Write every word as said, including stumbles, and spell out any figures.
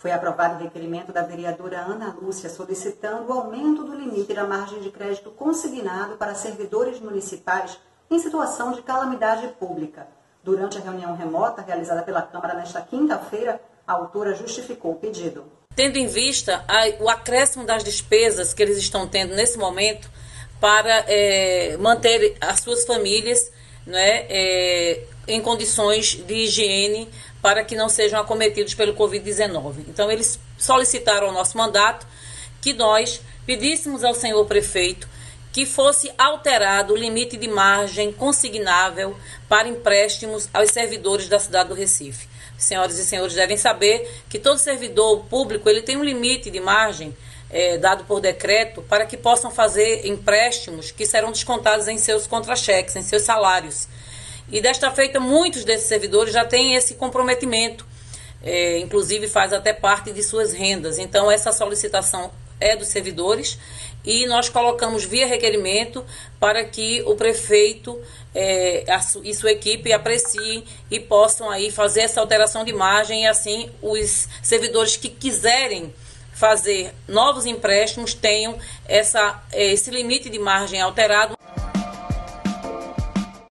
Foi aprovado o requerimento da vereadora Ana Lúcia solicitando o aumento do limite da margem de crédito consignado para servidores municipais em situação de calamidade pública. Durante a reunião remota realizada pela Câmara nesta quinta-feira, a autora justificou o pedido. Tendo em vista a, o acréscimo das despesas que eles estão tendo nesse momento para é, manter as suas famílias, né, é, em condições de higiene, para que não sejam acometidos pelo Covid dezenove. Então, eles solicitaram ao nosso mandato que nós pedíssemos ao senhor prefeito que fosse alterado o limite de margem consignável para empréstimos aos servidores da cidade do Recife. Senhoras e senhores devem saber que todo servidor público ele tem um limite de margem é, dado por decreto para que possam fazer empréstimos que serão descontados em seus contra-cheques, em seus salários. E desta feita, muitos desses servidores já têm esse comprometimento, é, inclusive faz até parte de suas rendas. Então, essa solicitação é dos servidores e nós colocamos via requerimento para que o prefeito é, a, e sua equipe apreciem e possam aí fazer essa alteração de margem e assim os servidores que quiserem fazer novos empréstimos tenham essa, esse limite de margem alterado.